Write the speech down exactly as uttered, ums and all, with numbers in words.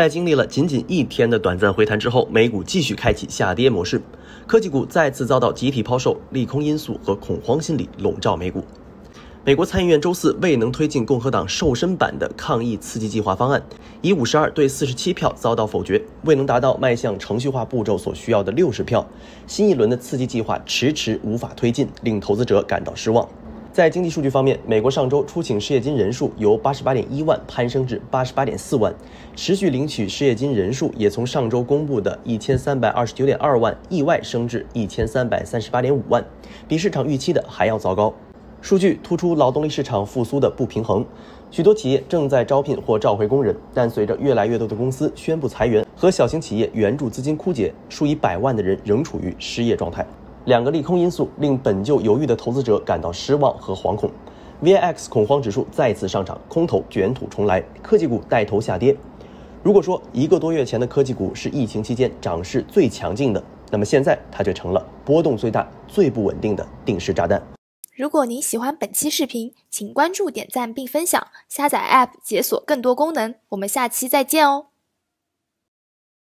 在经历了仅仅一天的短暂回弹之后，美股继续开启下跌模式，科技股再次遭到集体抛售，利空因素和恐慌心理笼罩美股。美国参议院周四未能推进共和党瘦身版的抗疫刺激计划方案，以五十二对四十七票遭到否决，未能达到迈向程序化步骤所需要的六十票。新一轮的刺激计划迟迟无法推进，令投资者感到失望。在经济数据方面，美国上周出请失业金人数由 八十八点一万攀升至 八十八点四万，持续领取失业金人数也从上周公布的 一千三百二十九点二万意外升至 一千三百三十八点五万，比市场预期的还要糟糕。数据突出劳动力市场复苏的不平衡，许多企业正在招聘或召回工人，但随着越来越多的公司宣布裁员和小型企业援助资金枯竭，数以百万的人仍处于失业状态。两个利空因素令本就犹豫的投资者感到失望和惶恐。 V I X 恐慌指数再次上涨，空头卷土重来，科技股带头下跌。如果说一个多月前的科技股是疫情期间涨势最强劲的，那么现在它却成了波动最大、最不稳定的定时炸弹。如果您喜欢本期视频，请关注、点赞并分享，下载 A P P 解锁更多功能。我们下期再见哦。